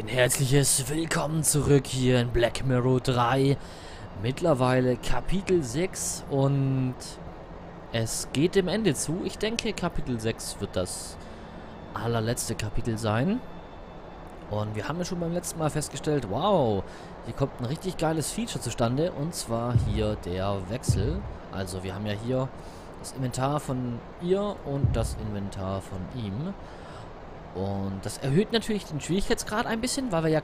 Ein herzliches Willkommen zurück hier in Black Mirror 3. Mittlerweile Kapitel 6 und es geht dem Ende zu. Ich denke, Kapitel 6 wird das allerletzte Kapitel sein. Und wir haben ja schon beim letzten Mal festgestellt, wow, hier kommt ein richtig geiles Feature zustande. Und zwar hier der Wechsel. Also wir haben ja hier das Inventar von ihr und das Inventar von ihm. Und das erhöht natürlich den Schwierigkeitsgrad ein bisschen, weil wir ja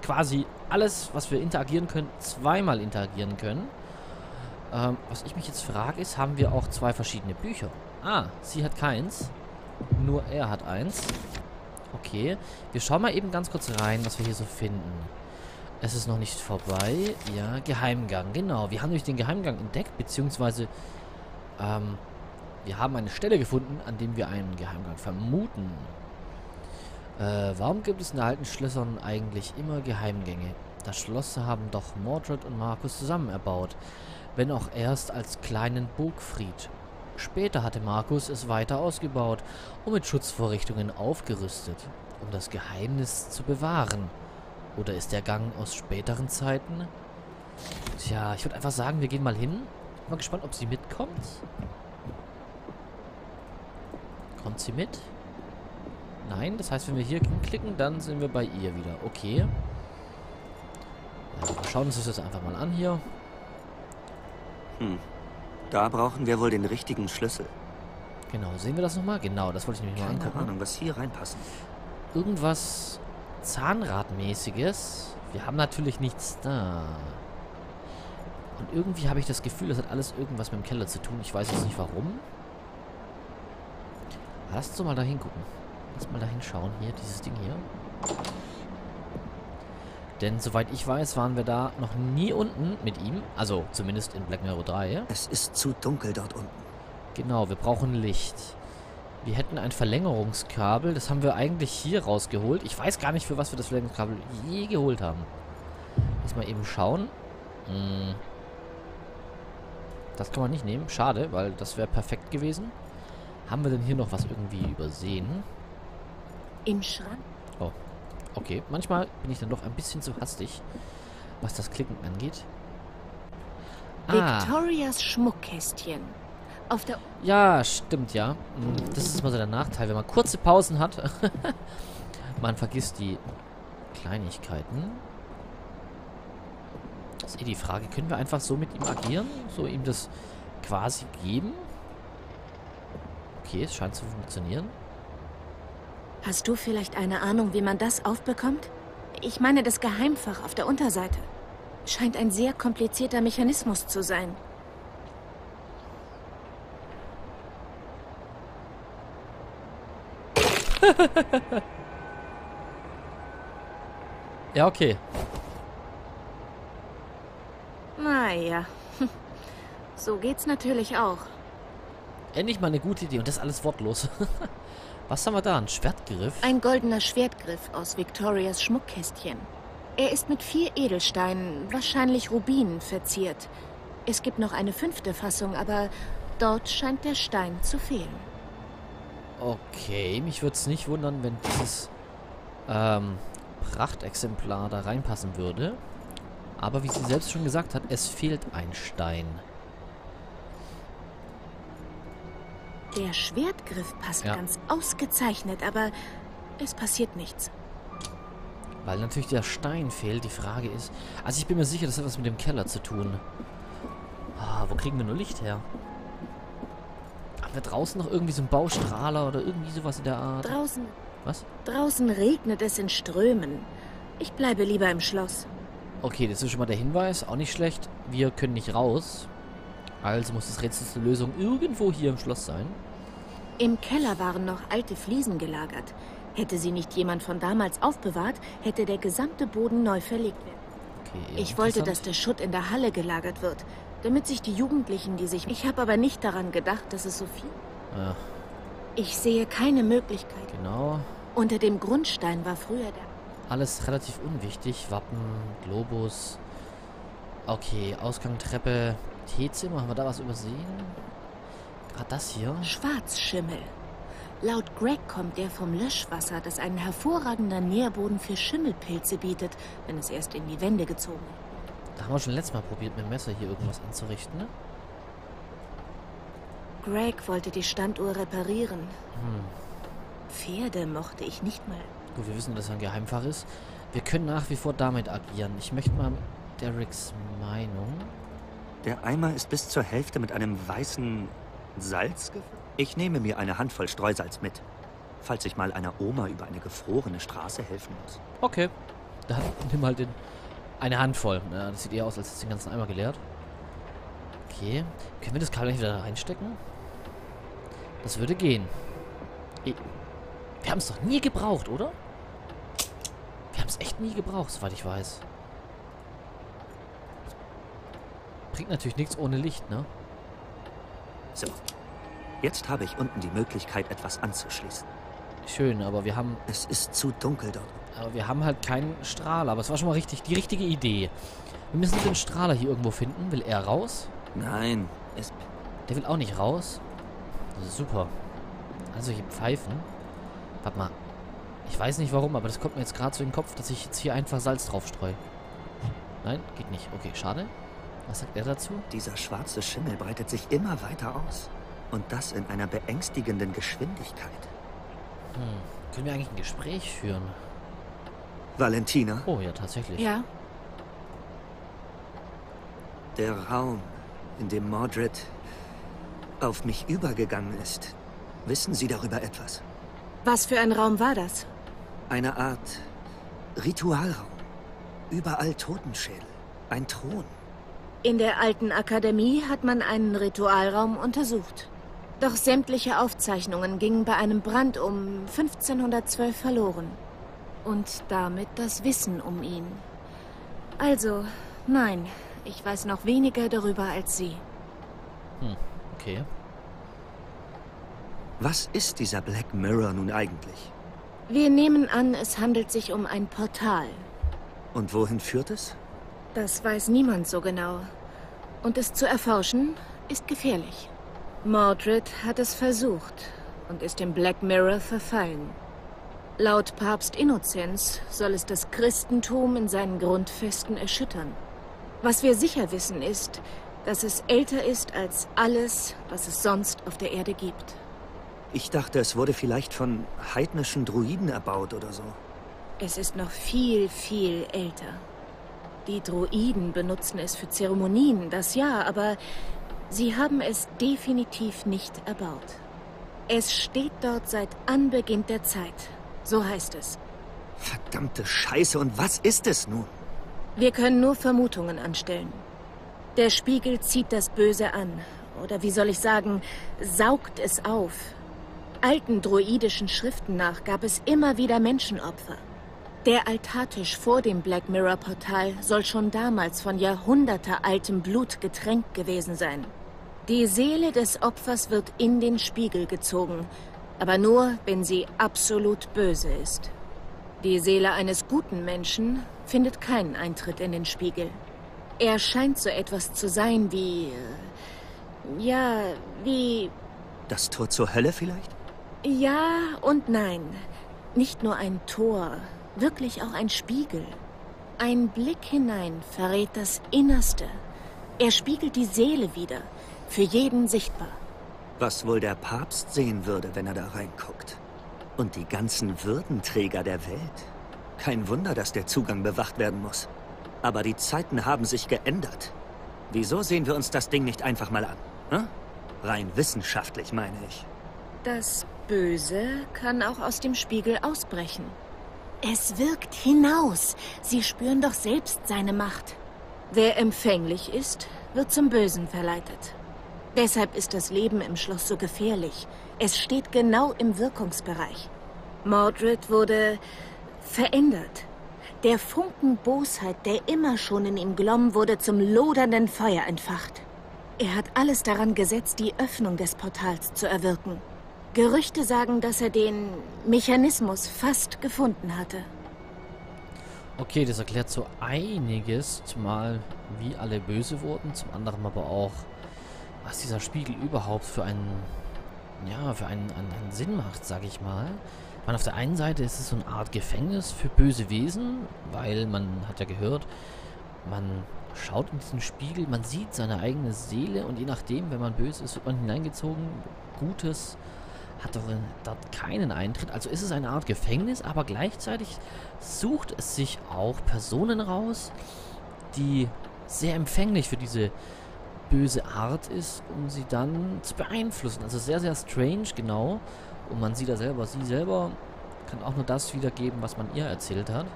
quasi alles, was wir interagieren können, zweimal interagieren können. Was ich mich jetzt frage ist, haben wir auch zwei verschiedene Bücher? Ah, sie hat keins, nur er hat eins. Okay, wir schauen mal eben ganz kurz rein, was wir hier so finden. Es ist noch nicht vorbei. Ja, Geheimgang, genau. Wir haben nämlich den Geheimgang entdeckt, beziehungsweise wir haben eine Stelle gefunden, an dem wir einen Geheimgang vermuten. Warum gibt es in alten Schlössern eigentlich immer Geheimgänge? Das Schloss haben doch Mordred und Markus zusammen erbaut, wenn auch erst als kleinen Burgfried. Später hatte Markus es weiter ausgebaut und mit Schutzvorrichtungen aufgerüstet, um das Geheimnis zu bewahren. Oder ist der Gang aus späteren Zeiten? Tja, ich würde einfach sagen, wir gehen mal hin. Bin mal gespannt, ob sie mitkommt. Kommt sie mit? Nein, das heißt, wenn wir hier klicken, dann sind wir bei ihr wieder. Okay. Also, wir schauen uns das jetzt einfach mal an hier. Hm. Da brauchen wir wohl den richtigen Schlüssel. Genau, sehen wir das nochmal? Genau, das wollte ich nämlich mal angucken. Keine Ahnung, was hier reinpasst. Irgendwas Zahnradmäßiges. Wir haben natürlich nichts da. Und irgendwie habe ich das Gefühl, das hat alles irgendwas mit dem Keller zu tun. Ich weiß jetzt nicht warum. Lass uns mal da hingucken. Lass mal da hinschauen, hier, dieses Ding hier. Denn soweit ich weiß, waren wir da noch nie unten mit ihm. Also zumindest in Black Mirror 3. Es ist zu dunkel dort unten. Genau, wir brauchen Licht. Wir hätten ein Verlängerungskabel. Das haben wir eigentlich hier rausgeholt. Ich weiß gar nicht, für was wir das Verlängerungskabel je geholt haben. Lass mal eben schauen. Das kann man nicht nehmen. Schade, weil das wäre perfekt gewesen. Haben wir denn hier noch was irgendwie übersehen? Im Schrank. Oh, okay. Manchmal bin ich dann doch ein bisschen zu hastig, was das Klicken angeht. Ah. Victorias Schmuckkästchen. Auf der... Ja, stimmt, ja. Das ist mal so der Nachteil, wenn man kurze Pausen hat. Man vergisst die Kleinigkeiten. Das ist eh die Frage, können wir einfach so mit ihm agieren? So ihm das quasi geben? Okay, es scheint zu funktionieren. Hast du vielleicht eine Ahnung, wie man das aufbekommt? Ich meine das Geheimfach auf der Unterseite. Scheint ein sehr komplizierter Mechanismus zu sein. Ja, okay. Naja, so geht's natürlich auch. Endlich mal eine gute Idee und das alles wortlos. Was haben wir da? Ein Schwertgriff? Ein goldener Schwertgriff aus Victorias Schmuckkästchen. Er ist mit 4 Edelsteinen, wahrscheinlich Rubinen, verziert. Es gibt noch eine 5. Fassung, aber dort scheint der Stein zu fehlen. Okay, mich würde es nicht wundern, wenn dieses Prachtexemplar da reinpassen würde. Aber wie sie selbst schon gesagt hat, es fehlt ein Stein. Der Schwertgriff passt ganz ausgezeichnet, aber es passiert nichts. Weil natürlich der Stein fehlt, die Frage ist... Also ich bin mir sicher, das hat was mit dem Keller zu tun. Ah, wo kriegen wir nur Licht her? Haben wir draußen noch irgendwie so einen Baustrahler oder irgendwie sowas in der Art? Draußen. Was? Draußen regnet es in Strömen. Ich bleibe lieber im Schloss. Okay, das ist schon mal der Hinweis. Auch nicht schlecht. Wir können nicht raus. Also muss das Rätsel zur Lösung irgendwo hier im Schloss sein. Im Keller waren noch alte Fliesen gelagert. Hätte sie nicht jemand von damals aufbewahrt, hätte der gesamte Boden neu verlegt werden. Okay, ich wollte, dass der Schutt in der Halle gelagert wird, damit sich die Jugendlichen, die sich... Ich habe aber nicht daran gedacht, dass es so viel... Ach. Ich sehe keine Möglichkeit. Genau. Unter dem Grundstein war früher der... Alles relativ unwichtig. Wappen, Globus... Okay, Ausgang, Treppe... Teezimmer, haben wir da was übersehen? Gerade das hier? Schwarzschimmel. Laut Greg kommt er vom Löschwasser, das einen hervorragenden Nährboden für Schimmelpilze bietet, wenn es erst in die Wände gezogen wird. Da haben wir schon letztes Mal probiert, mit dem Messer hier irgendwas anzurichten, ne? Greg wollte die Standuhr reparieren. Pferde mochte ich nicht mal. Gut, wir wissen, dass er ein Geheimfach ist. Wir können nach wie vor damit agieren. Ich möchte mal Derricks Meinung. Der Eimer ist bis zur Hälfte mit einem weißen Salz gefüllt. Ich nehme mir eine Handvoll Streusalz mit, falls ich mal einer Oma über eine gefrorene Straße helfen muss. Okay, dann nimm halt eine Handvoll. Ja, das sieht eher aus, als hättest du den ganzen Eimer geleert. Okay, können wir das Kabel nicht wieder reinstecken? Das würde gehen. Wir haben es doch nie gebraucht, oder? Wir haben es echt nie gebraucht, soweit ich weiß. Bringt natürlich nichts ohne Licht, ne? So. Jetzt habe ich unten die Möglichkeit, etwas anzuschließen. Schön, aber wir haben... Es ist zu dunkel dort. Aber wir haben halt keinen Strahler. Aber es war schon mal richtig die richtige Idee. Wir müssen den Strahler hier irgendwo finden. Will er raus? Nein. Der will auch nicht raus. Super. Also hier Pfeifen. Warte mal. Ich weiß nicht warum, aber das kommt mir jetzt gerade so in den Kopf, dass ich jetzt hier einfach Salz drauf streue. Nein, geht nicht. Okay, schade. Was sagt er dazu? Dieser schwarze Schimmel breitet sich immer weiter aus. Und das in einer beängstigenden Geschwindigkeit. Können wir eigentlich ein Gespräch führen? Valentina? Oh ja, tatsächlich. Ja. Der Raum, in dem Mordred auf mich übergegangen ist. Wissen Sie darüber etwas? Was für ein Raum war das? Eine Art Ritualraum. Überall Totenschädel. Ein Thron. In der alten Akademie hat man einen Ritualraum untersucht. Doch sämtliche Aufzeichnungen gingen bei einem Brand um 1512 verloren. Und damit das Wissen um ihn. Also, nein, ich weiß noch weniger darüber als Sie. Okay. Was ist dieser Black Mirror nun eigentlich? Wir nehmen an, es handelt sich um ein Portal. Und wohin führt es? Das weiß niemand so genau. Und es zu erforschen, ist gefährlich. Mordred hat es versucht und ist dem Black Mirror verfallen. Laut Papst Innozenz soll es das Christentum in seinen Grundfesten erschüttern. Was wir sicher wissen ist, dass es älter ist als alles, was es sonst auf der Erde gibt. Ich dachte, es wurde vielleicht von heidnischen Druiden erbaut oder so. Es ist noch viel, viel älter. Die Druiden benutzen es für Zeremonien, das ja, aber... Sie haben es definitiv nicht erbaut. Es steht dort seit Anbeginn der Zeit. So heißt es. Verdammte Scheiße, und was ist es nun? Wir können nur Vermutungen anstellen. Der Spiegel zieht das Böse an. Oder wie soll ich sagen, saugt es auf. Alten druidischen Schriften nach gab es immer wieder Menschenopfer. Der Altartisch vor dem Black Mirror Portal soll schon damals von jahrhundertealtem Blut getränkt gewesen sein. Die Seele des Opfers wird in den Spiegel gezogen, aber nur, wenn sie absolut böse ist. Die Seele eines guten Menschen findet keinen Eintritt in den Spiegel. Er scheint so etwas zu sein wie... ja, wie... Das Tor zur Hölle vielleicht? Ja und nein. Nicht nur ein Tor... Wirklich auch ein Spiegel. Ein Blick hinein verrät das Innerste. Er spiegelt die Seele wider, für jeden sichtbar. Was wohl der Papst sehen würde, wenn er da reinguckt? Und die ganzen Würdenträger der Welt? Kein Wunder, dass der Zugang bewacht werden muss. Aber die Zeiten haben sich geändert. Wieso sehen wir uns das Ding nicht einfach mal an? Hm? Rein wissenschaftlich, meine ich. Das Böse kann auch aus dem Spiegel ausbrechen. Es wirkt hinaus. Sie spüren doch selbst seine Macht. Wer empfänglich ist, wird zum Bösen verleitet. Deshalb ist das Leben im Schloss so gefährlich. Es steht genau im Wirkungsbereich. Mordred wurde verändert. Der Funken Bosheit, der immer schon in ihm glomm, wurde zum lodernden Feuer entfacht. Er hat alles daran gesetzt, die Öffnung des Portals zu erwirken. Gerüchte sagen, dass er den Mechanismus fast gefunden hatte. Okay, das erklärt so einiges. Zumal wie alle böse wurden, zum anderen aber auch, was dieser Spiegel überhaupt für ein ja, für einen Sinn macht, sage ich mal. Man, auf der einen Seite ist es so eine Art Gefängnis für böse Wesen, weil man hat ja gehört, man schaut in diesen Spiegel, man sieht seine eigene Seele und je nachdem, wenn man böse ist, wird man hineingezogen. Gutes hat doch dort keinen Eintritt. Also ist es eine Art Gefängnis, aber gleichzeitig sucht es sich auch Personen raus, die sehr empfänglich für diese böse Art ist, um sie dann zu beeinflussen. Also sehr, sehr strange, genau. Und man sieht da selber, sie selber kann auch nur das wiedergeben, was man ihr erzählt hat.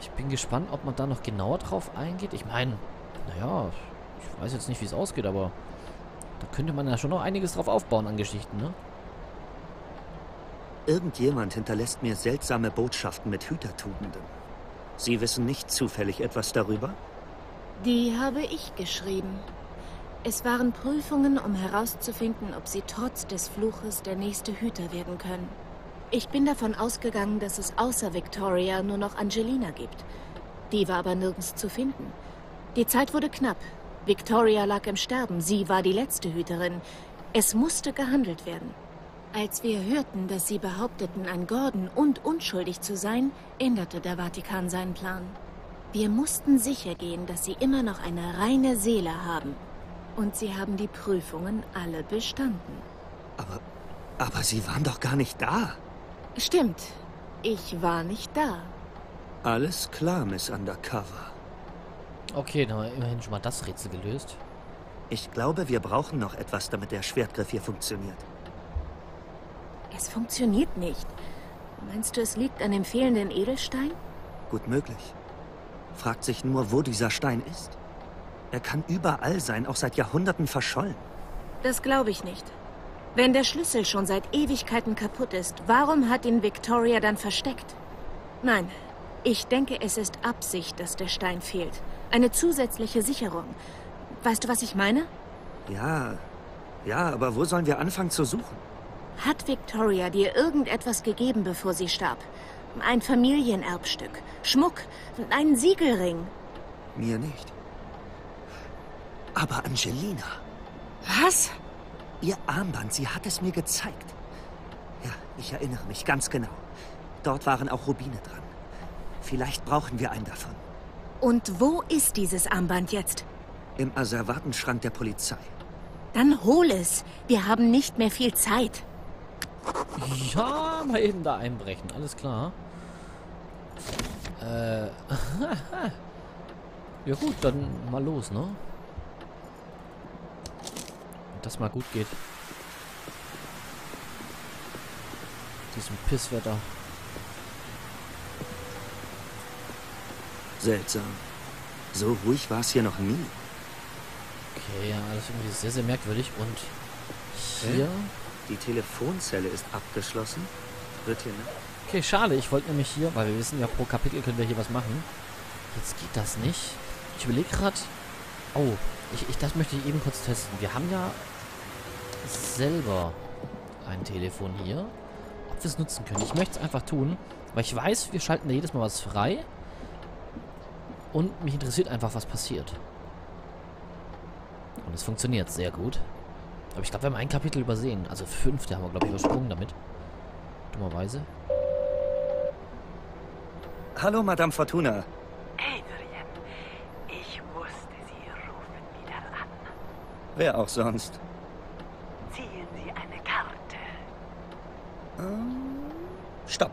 Ich bin gespannt, ob man da noch genauer drauf eingeht. Ich meine, naja, ich weiß jetzt nicht, wie es ausgeht, aber da könnte man ja schon noch einiges drauf aufbauen an Geschichten, ne? Irgendjemand hinterlässt mir seltsame Botschaften mit Hütertugenden. Sie wissen nicht zufällig etwas darüber? Die habe ich geschrieben. Es waren Prüfungen, um herauszufinden, ob sie trotz des Fluches der nächste Hüter werden können. Ich bin davon ausgegangen, dass es außer Victoria nur noch Angelina gibt. Die war aber nirgends zu finden. Die Zeit wurde knapp. Victoria lag im Sterben. Sie war die letzte Hüterin. Es musste gehandelt werden. Als wir hörten, dass sie behaupteten, an Gordon und unschuldig zu sein, änderte der Vatikan seinen Plan. Wir mussten sicher gehen, dass sie immer noch eine reine Seele haben. Und sie haben die Prüfungen alle bestanden. Aber sie waren doch gar nicht da. Stimmt. Ich war nicht da. Alles klar, Miss Undercover. Okay, dann haben wir immerhin schon mal das Rätsel gelöst. Ich glaube, wir brauchen noch etwas, damit der Schwertgriff hier funktioniert. Es funktioniert nicht. Meinst du, es liegt an dem fehlenden Edelstein? Gut möglich. Fragt sich nur, wo dieser Stein ist. Er kann überall sein, auch seit Jahrhunderten verschollen. Das glaube ich nicht. Wenn der Schlüssel schon seit Ewigkeiten kaputt ist, warum hat ihn Victoria dann versteckt? Nein, ich denke, es ist Absicht, dass der Stein fehlt. Eine zusätzliche Sicherung. Weißt du, was ich meine? Ja, aber wo sollen wir anfangen zu suchen? Hat Victoria dir irgendetwas gegeben, bevor sie starb? Ein Familienerbstück, Schmuck, einen Siegelring? Mir nicht. Aber Angelina... Was? Ihr Armband, sie hat es mir gezeigt. Ja, ich erinnere mich ganz genau. Dort waren auch Rubine dran. Vielleicht brauchen wir einen davon. Und wo ist dieses Armband jetzt? Im Asservatenschrank der Polizei. Dann hol es. Wir haben nicht mehr viel Zeit. Ja, mal eben da einbrechen. Alles klar. Ja gut, dann mal los, ne? Wenn das mal gut geht. Diesem Pisswetter. Seltsam. So ruhig war es hier noch nie. Okay, ja, alles irgendwie sehr, sehr merkwürdig. Und hier... Die Telefonzelle ist abgeschlossen. Wird hier, ne? Okay, schade. Ich wollte nämlich hier, weil wir wissen ja, pro Kapitel können wir hier was machen. Jetzt geht das nicht. Ich überlege gerade... Oh, das möchte ich eben kurz testen. Wir haben ja selber ein Telefon hier. Ob wir es nutzen können. Ich möchte es einfach tun, weil ich weiß, wir schalten da jedes Mal was frei. Und mich interessiert einfach, was passiert. Und es funktioniert sehr gut. Aber ich glaube, wir haben ein Kapitel übersehen. Also 5, haben wir, glaube ich, übersprungen damit. Dummerweise. Hallo, Madame Fortuna. Adrian, ich wusste, Sie rufen wieder an. Wer auch sonst? Ziehen Sie eine Karte. Stopp.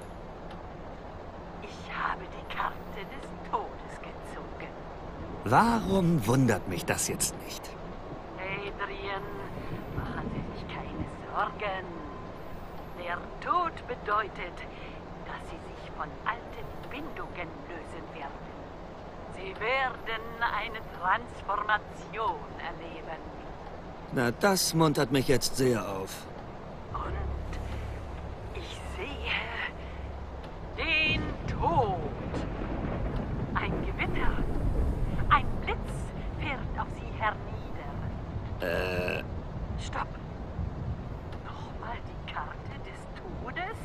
Ich habe die Karte des Todes gezogen. Warum wundert mich das jetzt nicht? Adrian, machen Sie sich keine Sorgen. Der Tod bedeutet, dass Sie sich von alten Bindungen lösen werden. Sie werden eine Transformation erleben. Na, das muntert mich jetzt sehr auf. Und ich sehe den Tod. Ein Gewitter, ein Blitz fährt auf Sie hernieder. Stopp. Nochmal die Karte des Todes?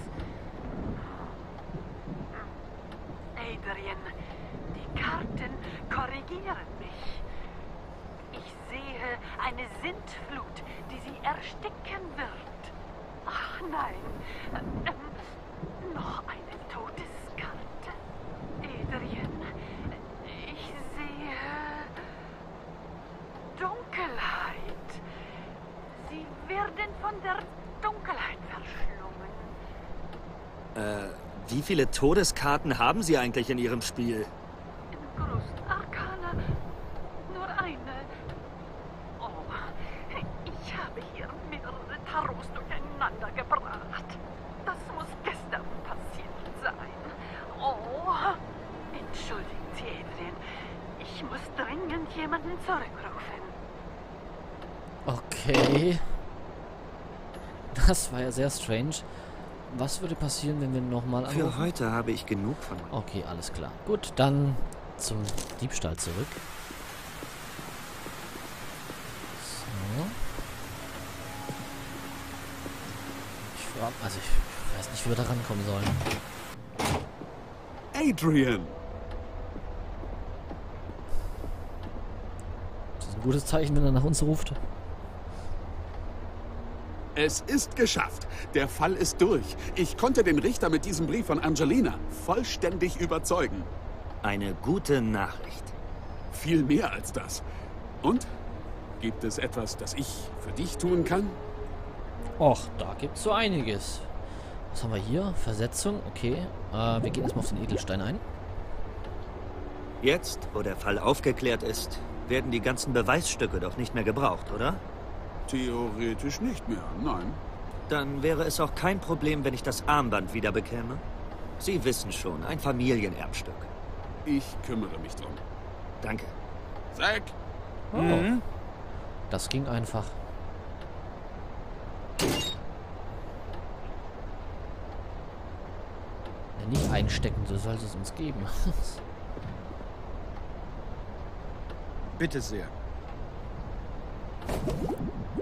Adrian, die Karten korrigieren mich. Ich sehe eine Sintflut, die sie ersticken wird. Ach nein, noch eine Todeskarte. Adrian, ich sehe Dunkelheit. Sie werden von der Dunkelheit verschlungen. Wie viele Todeskarten haben Sie eigentlich in Ihrem Spiel? Im großen Arkana nur eine. Oh, ich habe hier mehrere Tarots durcheinander gebracht. Das muss gestern passiert sein. Oh, entschuldigen Sie, Adrian. Ich muss dringend jemanden zurückrufen. Okay. Das war ja sehr strange. Was würde passieren, wenn wir nochmal anrufen? Für heute habe ich genug von. Okay, alles klar. Gut, dann zum Diebstahl zurück. So. Ich frage, also ich weiß nicht, wie wir da rankommen sollen. Adrian! Das ist ein gutes Zeichen, wenn er nach uns ruft. Es ist geschafft. Der Fall ist durch. Ich konnte den Richter mit diesem Brief von Angelina vollständig überzeugen. Eine gute Nachricht. Viel mehr als das. Und? Gibt es etwas, das ich für dich tun kann? Och, da gibt's so einiges. Was haben wir hier? Versetzung? Okay. Wir gehen erstmal auf den Edelstein ein. Jetzt, wo der Fall aufgeklärt ist, werden die ganzen Beweisstücke doch nicht mehr gebraucht, oder? Theoretisch nicht mehr, nein. Dann wäre es auch kein Problem, wenn ich das Armband wieder bekäme. Sie wissen schon, ein Familienerbstück. Ich kümmere mich drum. Danke. Zack! Oh. Mhm. Das ging einfach. Wenn nicht einstecken, so soll es uns geben. Bitte sehr.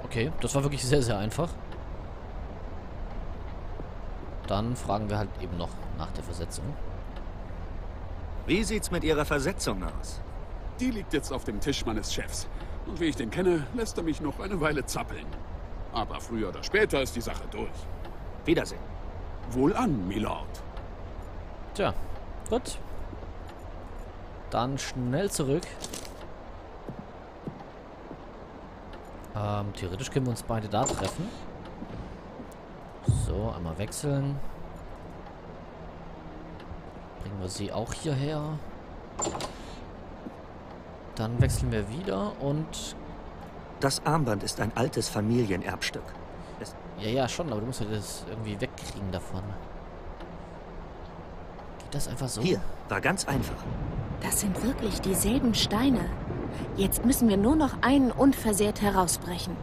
Okay, das war wirklich sehr, sehr einfach. Dann fragen wir halt eben noch nach der Versetzung. Wie sieht's mit Ihrer Versetzung aus? Die liegt jetzt auf dem Tisch meines Chefs. Und wie ich den kenne, lässt er mich noch eine Weile zappeln. Aber früher oder später ist die Sache durch. Wiedersehen. Wohlan, Milord. Tja, gut. Dann schnell zurück. Theoretisch können wir uns beide da treffen. So, einmal wechseln. Bringen wir sie auch hierher. Dann wechseln wir wieder und... Das Armband ist ein altes Familienerbstück. Ja, ja, schon, aber du musst ja das irgendwie wegkriegen davon. Geht das einfach so? Hier, war ganz einfach. Das sind wirklich dieselben Steine. Jetzt müssen wir nur noch einen unversehrt herausbrechen.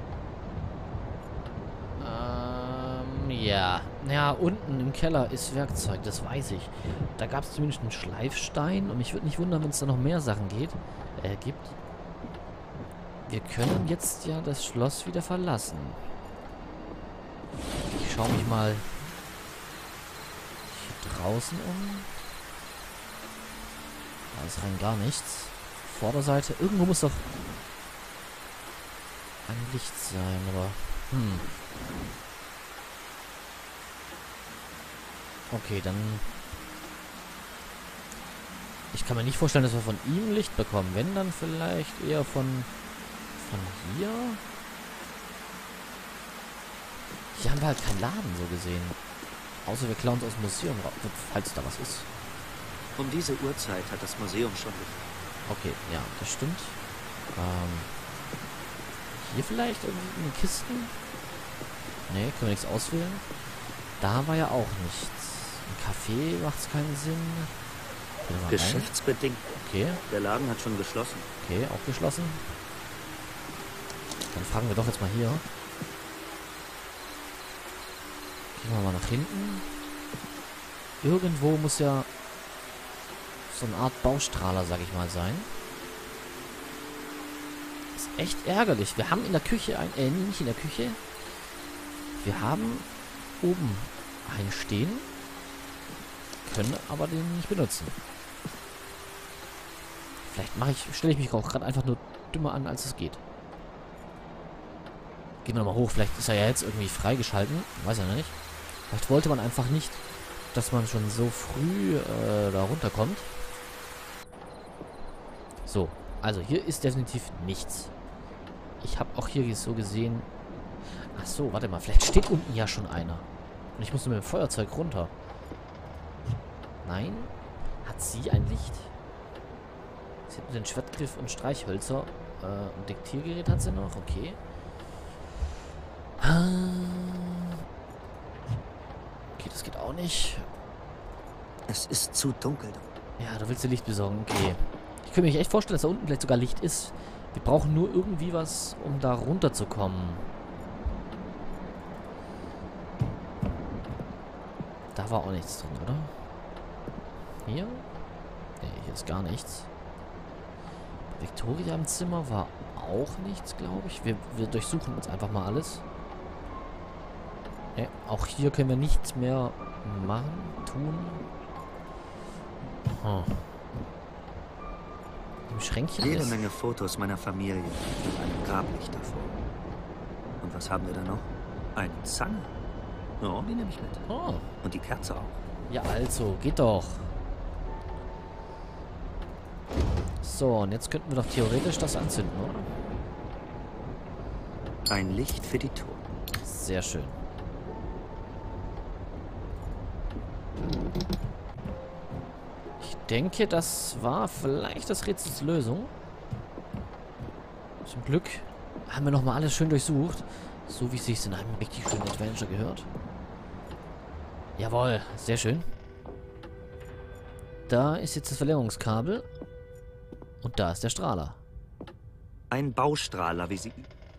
Ja. Ja, unten im Keller ist Werkzeug, das weiß ich. Da gab es zumindest einen Schleifstein und mich würde nicht wundern, wenn es da noch mehr Sachen gibt. Wir können jetzt ja das Schloss wieder verlassen. Ich schaue mich mal hier draußen um. Da ist rein gar nichts. Vorderseite. Irgendwo muss doch ein Licht sein, aber... Hm. Okay, dann... Ich kann mir nicht vorstellen, dass wir von ihm Licht bekommen. Wenn, dann vielleicht eher von hier? Hier haben wir halt keinen Laden, so gesehen. Außer wir klauen es aus dem Museum raus, falls da was ist. Um diese Uhrzeit hat das Museum schon gefällt. Okay, ja, das stimmt. Hier vielleicht irgendwie Kisten? Ne, können wir nichts auswählen. Da war ja auch nichts. Im Café macht es keinen Sinn. Geschäftsbedingt. Okay. Der Laden hat schon geschlossen. Okay, auch geschlossen. Dann fragen wir doch jetzt mal hier. Gehen wir mal nach hinten. Irgendwo muss ja... so eine Art Baustrahler, sag ich mal, sein. Ist echt ärgerlich. Wir haben in der Küche ein... nicht in der Küche. Wir haben oben einen stehen. Können aber den nicht benutzen. Vielleicht stelle ich mich auch gerade einfach nur dümmer an, als es geht. Gehen wir nochmal hoch. Vielleicht ist er ja jetzt irgendwie freigeschalten. Weiß ja nicht. Vielleicht wollte man einfach nicht, dass man schon so früh da runterkommt. So. Also hier ist definitiv nichts. Ich habe auch hier so gesehen... Ach so, warte mal. Vielleicht steht unten ja schon einer. Und ich muss nur mit dem Feuerzeug runter. Nein? Hat sie ein Licht? Sie hat nur den Schwertgriff und Streichhölzer. Ein Diktiergerät hat sie noch. Okay. Okay, das geht auch nicht. Es ist zu dunkel. Ja, du willst dir Licht besorgen. Okay. Ich könnte mir echt vorstellen, dass da unten vielleicht sogar Licht ist. Wir brauchen nur irgendwie was, um da runterzukommen. Da war auch nichts drin, oder? Hier? Ne, hier ist gar nichts. Victoria im Zimmer war auch nichts, glaube ich. Wir durchsuchen uns einfach mal alles. Ne, auch hier können wir nichts mehr machen, tun. Hm. Im Schränkchen jede Menge Fotos meiner Familie mit einem Grablicht davor. Und was haben wir da noch? Eine Zange. Oh, die nehme ich mit. Oh. Und die Kerze auch. Ja, also, geht doch. So, und jetzt könnten wir doch theoretisch das anzünden, oder? Ein Licht für die Toten. Sehr schön. Ich denke, das war vielleicht das Rätsels Lösung. Zum Glück haben wir nochmal alles schön durchsucht. So wie es sich in einem richtig schönen Adventure gehört. Jawohl, sehr schön. Da ist jetzt das Verlängerungskabel. Und da ist der Strahler. Ein Baustrahler, wie Sie...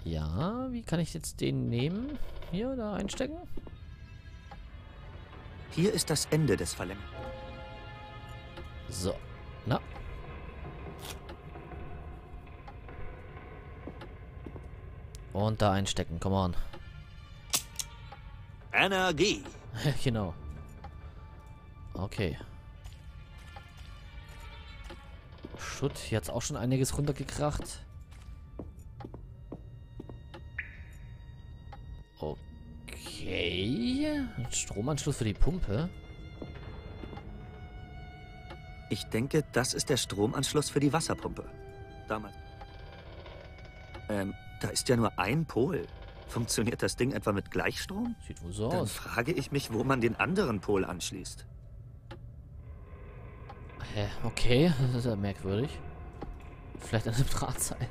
Ja, wie kann ich jetzt den nehmen? Hier, da einstecken? Hier ist das Ende des Verlängerungs. So, na... Und da einstecken, come on. Energie. Genau. Okay. Schutt, hier hat es auch schon einiges runtergekracht. Okay. Ein Stromanschluss für die Pumpe. Ich denke, das ist der Stromanschluss für die Wasserpumpe. Damals. Da ist ja nur ein Pol. Funktioniert das Ding etwa mit Gleichstrom? Sieht wohl so aus. Dann frage ich mich, wo man den anderen Pol anschließt. Okay, das ist ja merkwürdig. Vielleicht an einem Drahtseil.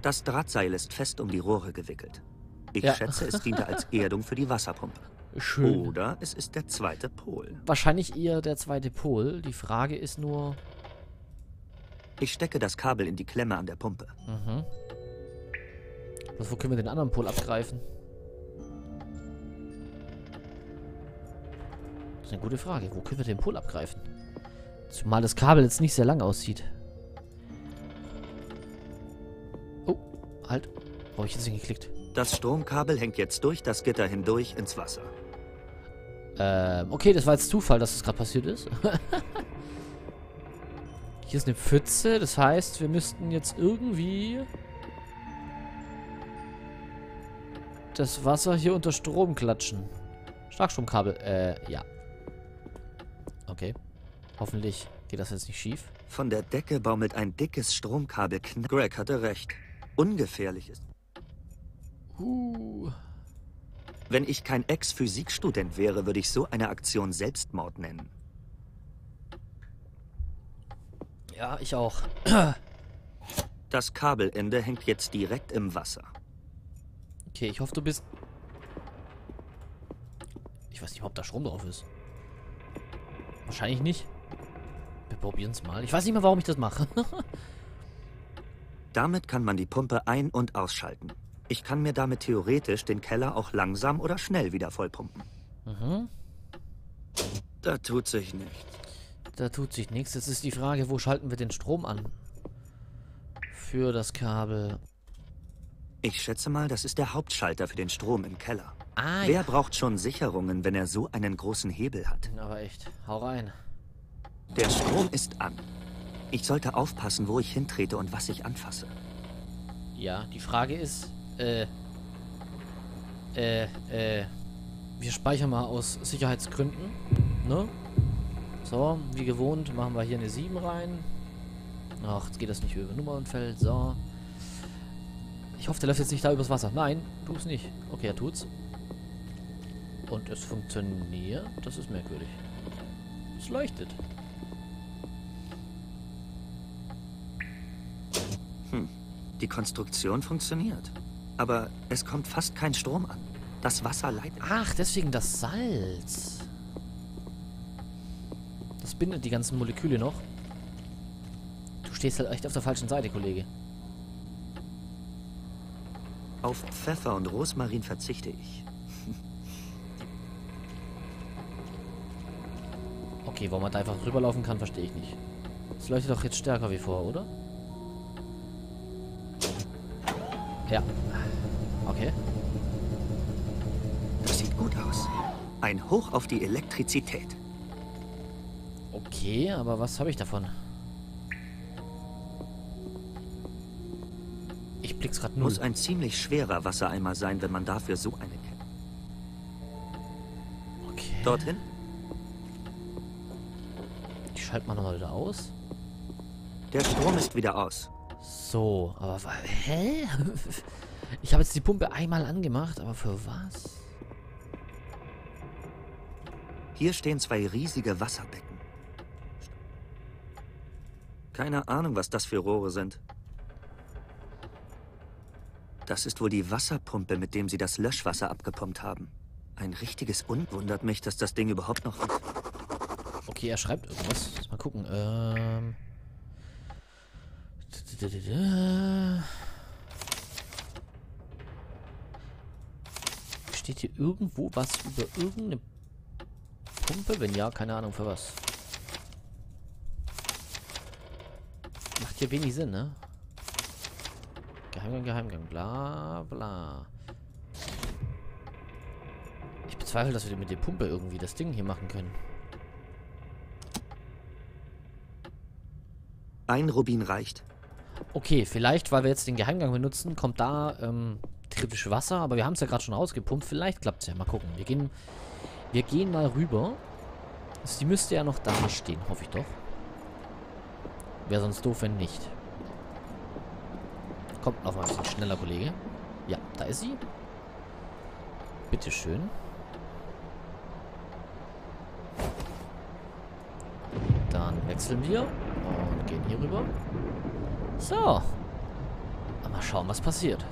Das Drahtseil ist fest um die Rohre gewickelt. Ich schätze, es diente als Erdung für die Wasserpumpe. Schön. Oder es ist der zweite Pol. Wahrscheinlich eher der zweite Pol. Die Frage ist nur... Ich stecke das Kabel in die Klemme an der Pumpe. Mhm. Also, wo können wir den anderen Pol abgreifen? Das ist eine gute Frage. Wo können wir den Pol abgreifen? Zumal das Kabel jetzt nicht sehr lang aussieht. Oh, halt. Wo habe ich jetzt hingeklickt? Das Stromkabel hängt jetzt durch das Gitter hindurch ins Wasser. Okay, das war jetzt Zufall, dass das gerade passiert ist. Hier ist eine Pfütze. Das heißt, wir müssten jetzt irgendwie... das Wasser hier unter Strom klatschen. Starkstromkabel. Ja. Okay. Hoffentlich geht das jetzt nicht schief. Von der Decke baumelt ein dickes Stromkabel. Greg hatte recht. Ungefährlich ist. Wenn ich kein Ex-Physikstudent wäre, würde ich so eine Aktion Selbstmord nennen. Ja, ich auch. Das Kabelende hängt jetzt direkt im Wasser. Okay, ich hoffe, du bist... Ich weiß nicht, ob da Strom drauf ist. Wahrscheinlich nicht. Wir probieren es mal. Ich weiß nicht mehr, warum ich das mache. Damit kann man die Pumpe ein- und ausschalten. Ich kann mir damit theoretisch den Keller auch langsam oder schnell wieder vollpumpen. Mhm. Da tut sich nichts. Da tut sich nichts. Jetzt ist die Frage, wo schalten wir den Strom an? Für das Kabel... Ich schätze mal, das ist der Hauptschalter für den Strom im Keller. Ah, wer braucht schon Sicherungen, wenn er so einen großen Hebel hat? Aber echt, hau rein. Der Strom ist an. Ich sollte aufpassen, wo ich hintrete und was ich anfasse. Ja, die Frage ist, wir speichern mal aus Sicherheitsgründen, ne? So, wie gewohnt, machen wir hier eine 7 rein. Ach, jetzt geht das nicht über Nummernfeld, so. Ich hoffe, der läuft jetzt nicht da übers Wasser. Nein, tut's nicht. Okay, er tut's. Und es funktioniert. Das ist merkwürdig. Es leuchtet. Hm. Die Konstruktion funktioniert. Aber es kommt fast kein Strom an. Das Wasser leitet... Ach, deswegen das Salz. Das bindet die ganzen Moleküle noch. Du stehst halt echt auf der falschen Seite, Kollege. Auf Pfeffer und Rosmarin verzichte ich. Okay, warum man da einfach rüberlaufen kann, verstehe ich nicht. Das leuchtet doch jetzt stärker wie vorher, oder? Ja. Okay. Das sieht gut aus. Ein Hoch auf die Elektrizität. Okay, aber was habe ich davon? Ich blick's grad nur. Muss ein ziemlich schwerer Wassereimer sein, wenn man dafür so eine kennt. Okay. Dorthin? Ich schalte mal nochmal wieder aus. Der Strom ist wieder aus. So, aber... Hä? Ich habe jetzt die Pumpe einmal angemacht, aber für was? Hier stehen zwei riesige Wasserbecken. Keine Ahnung, was das für Rohre sind. Das ist wohl die Wasserpumpe, mit dem sie das Löschwasser abgepumpt haben. Ein richtiges Wundert mich, dass das Ding überhaupt noch... Okay, er schreibt irgendwas. Mal gucken. Steht hier irgendwo was über irgendeine Pumpe? Wenn ja, keine Ahnung für was. Macht hier wenig Sinn, ne? Geheimgang, Geheimgang, bla bla. Ich bezweifle, dass wir mit der Pumpe irgendwie das Ding hier machen können. Ein Rubin reicht. Okay, vielleicht, weil wir jetzt den Geheimgang benutzen, kommt da kritisch Wasser, aber wir haben es ja gerade schon rausgepumpt. Vielleicht klappt es ja. Mal gucken. Wir gehen mal rüber. Also, die müsste ja noch da stehen, hoffe ich doch. Wäre sonst doof, wenn nicht. Kommt noch mal ein bisschen schneller, Kollege. Ja, da ist sie. Bitteschön. Dann wechseln wir und gehen hier rüber. So. Mal schauen, was passiert.